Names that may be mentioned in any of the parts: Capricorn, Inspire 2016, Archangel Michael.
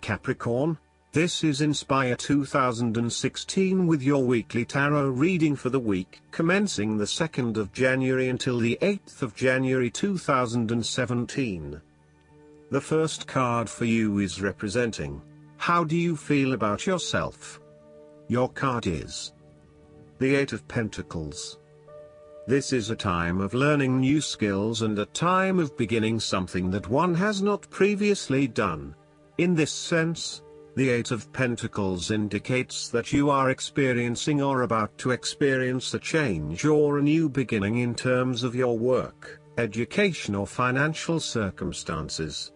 Capricorn, this is Inspire 2016 with your weekly tarot reading for the week commencing the 2nd of January until the 8th of January 2017. The first card for you is representing, how do you feel about yourself? Your card is the Eight of Pentacles. This is a time of learning new skills and a time of beginning something that one has not previously done. In this sense, the Eight of Pentacles indicates that you are experiencing or about to experience a change or a new beginning in terms of your work, education or financial circumstances.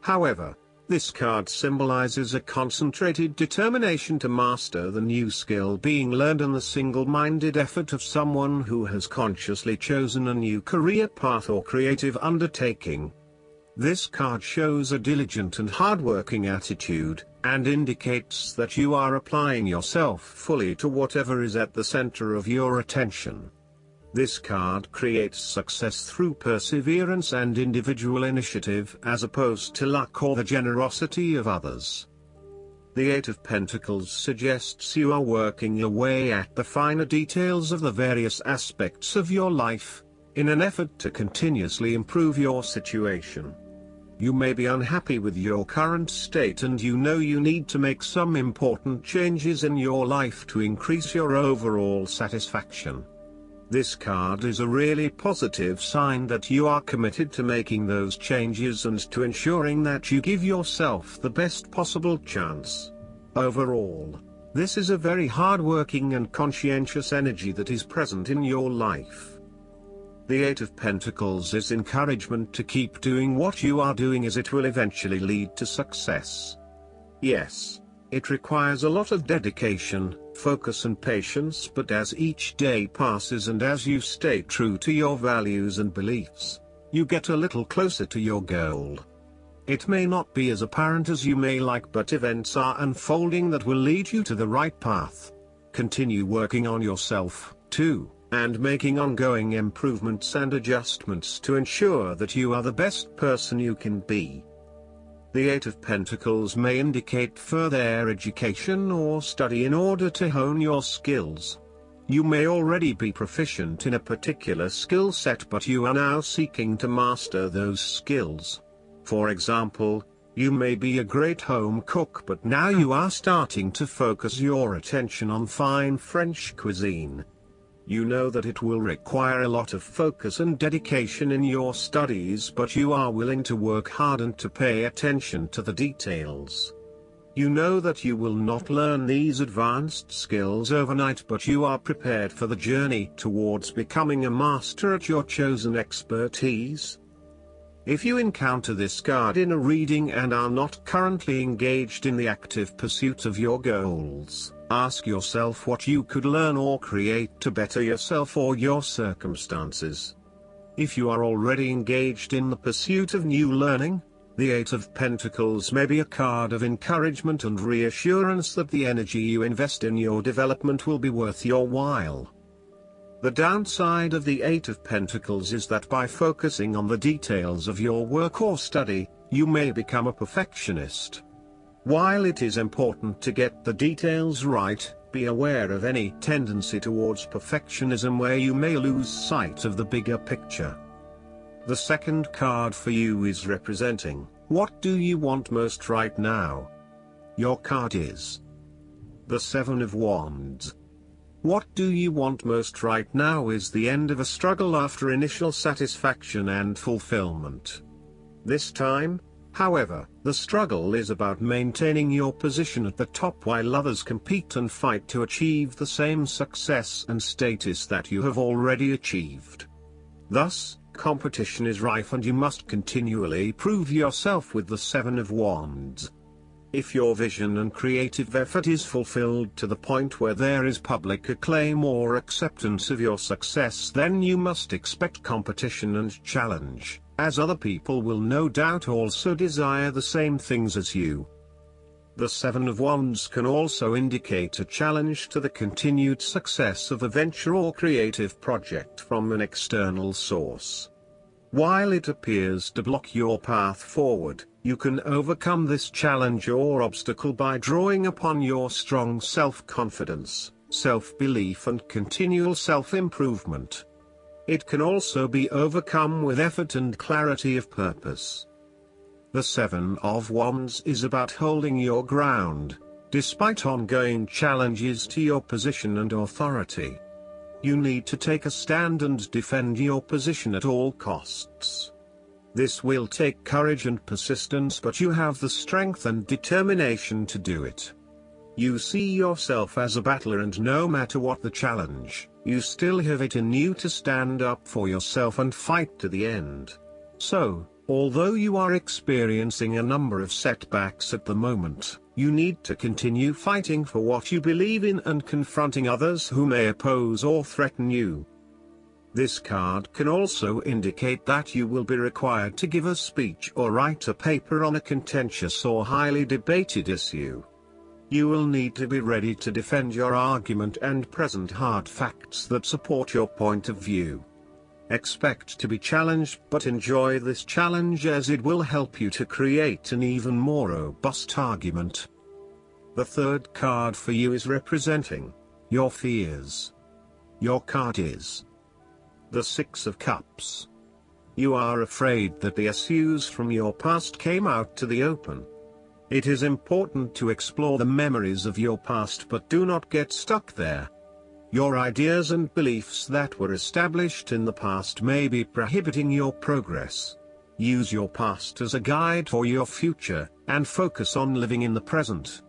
However, this card symbolizes a concentrated determination to master the new skill being learned and the single-minded effort of someone who has consciously chosen a new career path or creative undertaking. This card shows a diligent and hard-working attitude, and indicates that you are applying yourself fully to whatever is at the center of your attention. This card creates success through perseverance and individual initiative as opposed to luck or the generosity of others. The Eight of Pentacles suggests you are working away at the finer details of the various aspects of your life, in an effort to continuously improve your situation. You may be unhappy with your current state and you know you need to make some important changes in your life to increase your overall satisfaction. This card is a really positive sign that you are committed to making those changes and to ensuring that you give yourself the best possible chance. Overall, this is a very hard-working and conscientious energy that is present in your life. The Eight of Pentacles is encouragement to keep doing what you are doing as it will eventually lead to success. Yes, it requires a lot of dedication, focus and patience, but as each day passes and as you stay true to your values and beliefs, you get a little closer to your goal. It may not be as apparent as you may like, but events are unfolding that will lead you to the right path. Continue working on yourself, too, and making ongoing improvements and adjustments to ensure that you are the best person you can be. The Eight of Pentacles may indicate further education or study in order to hone your skills. You may already be proficient in a particular skill set, but you are now seeking to master those skills. For example, you may be a great home cook, but now you are starting to focus your attention on fine French cuisine. You know that it will require a lot of focus and dedication in your studies, but you are willing to work hard and to pay attention to the details. You know that you will not learn these advanced skills overnight, but you are prepared for the journey towards becoming a master at your chosen expertise. If you encounter this card in a reading and are not currently engaged in the active pursuit of your goals, ask yourself what you could learn or create to better yourself or your circumstances. If you are already engaged in the pursuit of new learning, the Eight of Pentacles may be a card of encouragement and reassurance that the energy you invest in your development will be worth your while. The downside of the Eight of Pentacles is that by focusing on the details of your work or study, you may become a perfectionist. While it is important to get the details right, be aware of any tendency towards perfectionism where you may lose sight of the bigger picture. The second card for you is representing, what do you want most right now? Your card is the Seven of Wands. What do you want most right now is the end of a struggle after initial satisfaction and fulfillment. This time, however, the struggle is about maintaining your position at the top while others compete and fight to achieve the same success and status that you have already achieved. Thus, competition is rife and you must continually prove yourself with the Seven of Wands. If your vision and creative effort is fulfilled to the point where there is public acclaim or acceptance of your success, then you must expect competition and challenge, as other people will no doubt also desire the same things as you. The Seven of Wands can also indicate a challenge to the continued success of a venture or creative project from an external source. While it appears to block your path forward, you can overcome this challenge or obstacle by drawing upon your strong self-confidence, self-belief and continual self-improvement. It can also be overcome with effort and clarity of purpose. The Seven of Wands is about holding your ground, despite ongoing challenges to your position and authority. You need to take a stand and defend your position at all costs. This will take courage and persistence, but you have the strength and determination to do it. You see yourself as a battler, and no matter what the challenge, you still have it in you to stand up for yourself and fight to the end. So, although you are experiencing a number of setbacks at the moment, you need to continue fighting for what you believe in and confronting others who may oppose or threaten you. This card can also indicate that you will be required to give a speech or write a paper on a contentious or highly debated issue. You will need to be ready to defend your argument and present hard facts that support your point of view. Expect to be challenged, but enjoy this challenge as it will help you to create an even more robust argument. The third card for you is representing your fears. Your card is the Six of Cups. You are afraid that the issues from your past came out to the open. It is important to explore the memories of your past, but do not get stuck there. Your ideas and beliefs that were established in the past may be prohibiting your progress. Use your past as a guide for your future, and focus on living in the present.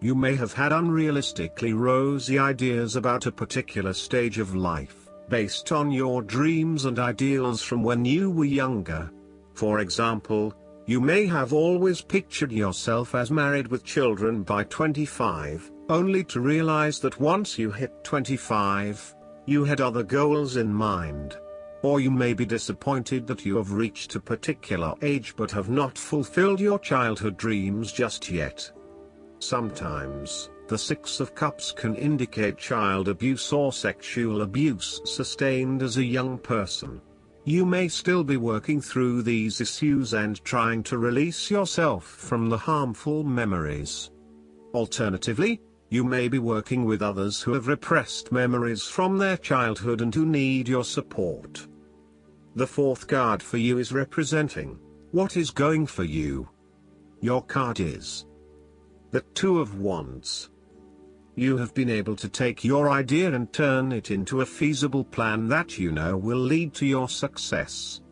You may have had unrealistically rosy ideas about a particular stage of life, based on your dreams and ideals from when you were younger. For example, you may have always pictured yourself as married with children by 25, only to realize that once you hit 25, you had other goals in mind. Or you may be disappointed that you have reached a particular age but have not fulfilled your childhood dreams just yet. Sometimes, the Six of Cups can indicate child abuse or sexual abuse sustained as a young person. You may still be working through these issues and trying to release yourself from the harmful memories. Alternatively, you may be working with others who have repressed memories from their childhood and who need your support. The fourth card for you is representing what is going for you. Your card is the Two of Wands. You have been able to take your idea and turn it into a feasible plan that you know will lead to your success.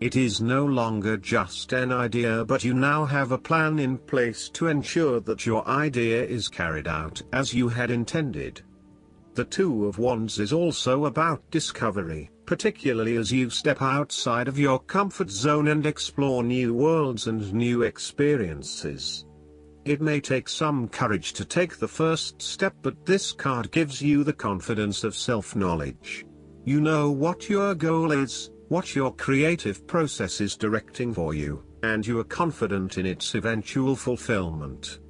It is no longer just an idea, but you now have a plan in place to ensure that your idea is carried out as you had intended. The Two of Wands is also about discovery, particularly as you step outside of your comfort zone and explore new worlds and new experiences. It may take some courage to take the first step, but this card gives you the confidence of self-knowledge. You know what your goal is, what your creative process is directing for you, and you are confident in its eventual fulfillment.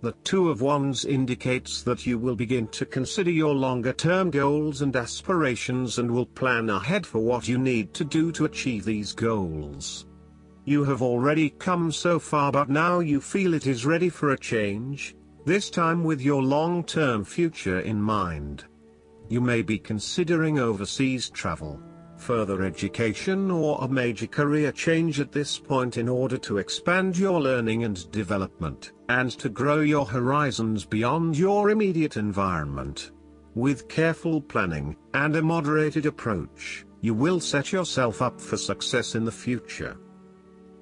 The Two of Wands indicates that you will begin to consider your longer-term goals and aspirations and will plan ahead for what you need to do to achieve these goals. You have already come so far, but now you feel it is ready for a change, this time with your long-term future in mind. You may be considering overseas travel, further education or a major career change at this point in order to expand your learning and development, and to grow your horizons beyond your immediate environment. With careful planning, and a moderated approach, you will set yourself up for success in the future.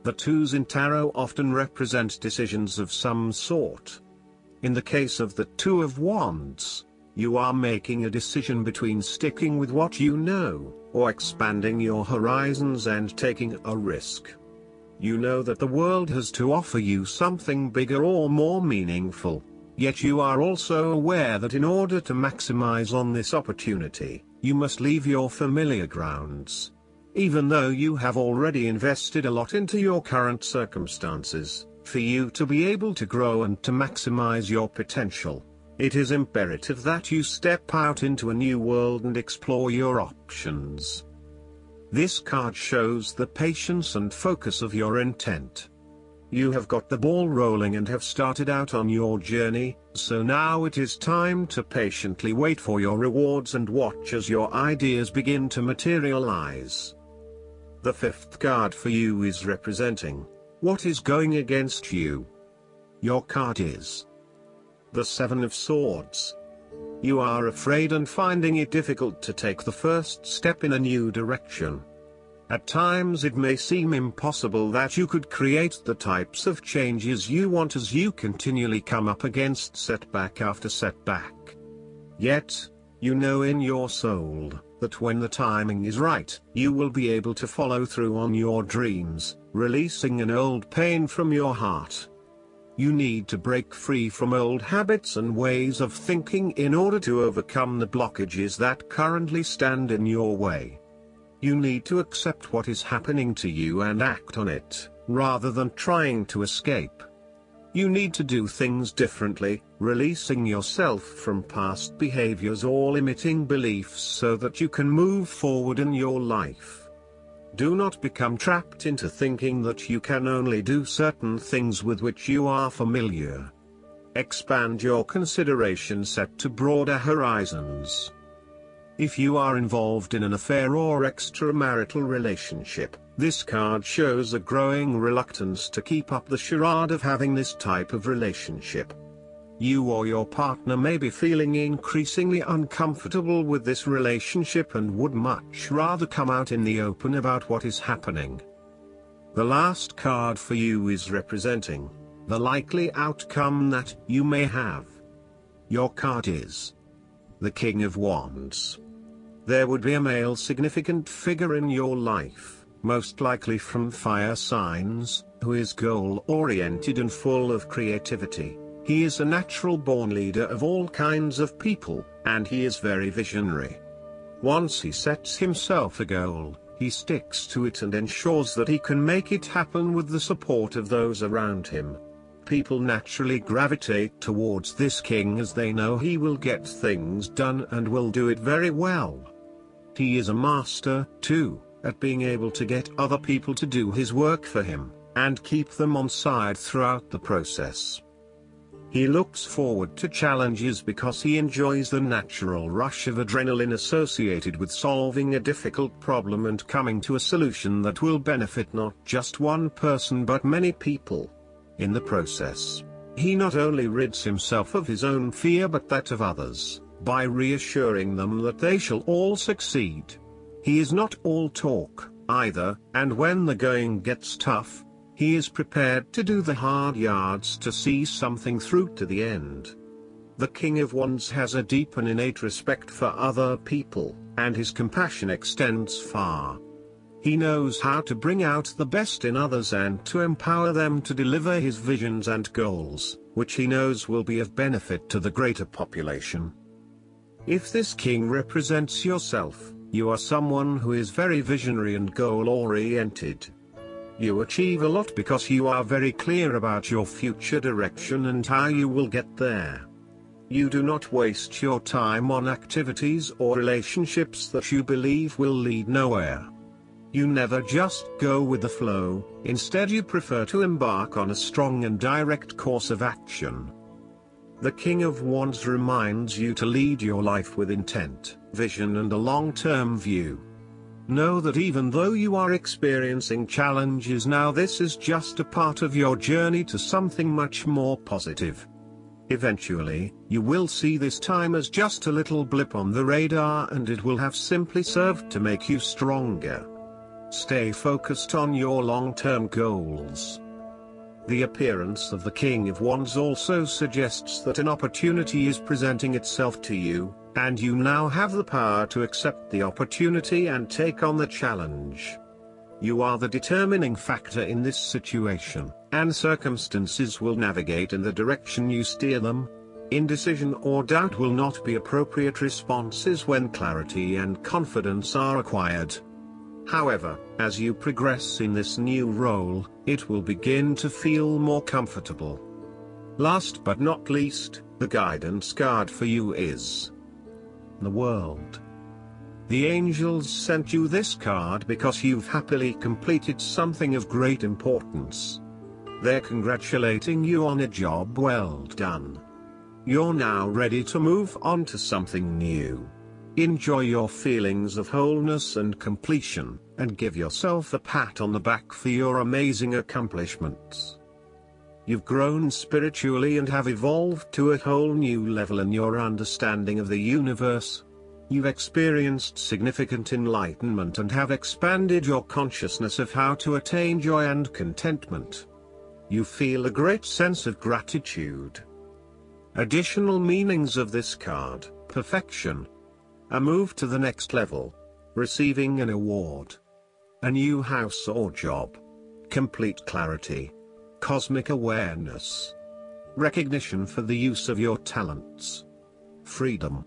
The twos in tarot often represent decisions of some sort. In the case of the Two of Wands, you are making a decision between sticking with what you know, or expanding your horizons and taking a risk. You know that the world has to offer you something bigger or more meaningful, yet you are also aware that in order to maximize on this opportunity, you must leave your familiar grounds. Even though you have already invested a lot into your current circumstances, for you to be able to grow and to maximize your potential, it is imperative that you step out into a new world and explore your options. This card shows the patience and focus of your intent. You have got the ball rolling and have started out on your journey, so now it is time to patiently wait for your rewards and watch as your ideas begin to materialize. The fifth card for you is representing what is going against you. Your card is the Seven of Swords. You are afraid and finding it difficult to take the first step in a new direction. At times it may seem impossible that you could create the types of changes you want as you continually come up against setback after setback. Yet, you know in your soul that when the timing is right, you will be able to follow through on your dreams, releasing an old pain from your heart. You need to break free from old habits and ways of thinking in order to overcome the blockages that currently stand in your way. You need to accept what is happening to you and act on it, rather than trying to escape. You need to do things differently, releasing yourself from past behaviors or limiting beliefs so that you can move forward in your life. Do not become trapped into thinking that you can only do certain things with which you are familiar. Expand your consideration set to broader horizons. If you are involved in an affair or extramarital relationship, this card shows a growing reluctance to keep up the charade of having this type of relationship. You or your partner may be feeling increasingly uncomfortable with this relationship and would much rather come out in the open about what is happening. The last card for you is representing the likely outcome that you may have. Your card is the King of Wands. There would be a male significant figure in your life, most likely from fire signs, who is goal-oriented and full of creativity. He is a natural-born leader of all kinds of people, and he is very visionary. Once he sets himself a goal, he sticks to it and ensures that he can make it happen with the support of those around him. People naturally gravitate towards this king as they know he will get things done and will do it very well. He is a master, too, at being able to get other people to do his work for him, and keep them on side throughout the process. He looks forward to challenges because he enjoys the natural rush of adrenaline associated with solving a difficult problem and coming to a solution that will benefit not just one person but many people. In the process, he not only rids himself of his own fear but that of others, by reassuring them that they shall all succeed. He is not all talk, either, and when the going gets tough, he is prepared to do the hard yards to see something through to the end. The King of Wands has a deep and innate respect for other people, and his compassion extends far. He knows how to bring out the best in others and to empower them to deliver his visions and goals, which he knows will be of benefit to the greater population. If this king represents yourself, you are someone who is very visionary and goal-oriented. You achieve a lot because you are very clear about your future direction and how you will get there. You do not waste your time on activities or relationships that you believe will lead nowhere. You never just go with the flow, instead you prefer to embark on a strong and direct course of action. The King of Wands reminds you to lead your life with intent, vision and a long-term view. Know that even though you are experiencing challenges now, this is just a part of your journey to something much more positive. Eventually, you will see this time as just a little blip on the radar and it will have simply served to make you stronger. Stay focused on your long-term goals. The appearance of the King of Wands also suggests that an opportunity is presenting itself to you, and you now have the power to accept the opportunity and take on the challenge. You are the determining factor in this situation, and circumstances will navigate in the direction you steer them. Indecision or doubt will not be appropriate responses when clarity and confidence are acquired. However, as you progress in this new role, it will begin to feel more comfortable. Last but not least, the guidance card for you is the World. The angels sent you this card because you've happily completed something of great importance. They're congratulating you on a job well done. You're now ready to move on to something new. Enjoy your feelings of wholeness and completion, and give yourself a pat on the back for your amazing accomplishments. You've grown spiritually and have evolved to a whole new level in your understanding of the universe. You've experienced significant enlightenment and have expanded your consciousness of how to attain joy and contentment. You feel a great sense of gratitude. Additional meanings of this card: perfection, a move to the next level, receiving an award, a new house or job, complete clarity, cosmic awareness, recognition for the use of your talents, freedom.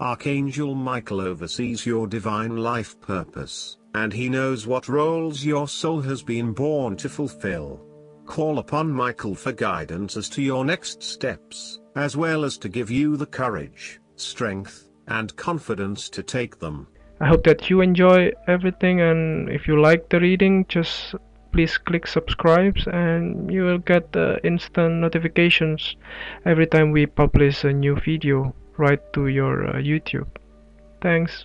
Archangel Michael oversees your divine life purpose, and he knows what roles your soul has been born to fulfill. Call upon Michael for guidance as to your next steps, as well as to give you the courage, strength, and confidence to take them. I hope that you enjoy everything, and if you like the reading, just please click subscribe and you will get instant notifications every time we publish a new video right to your YouTube. Thanks.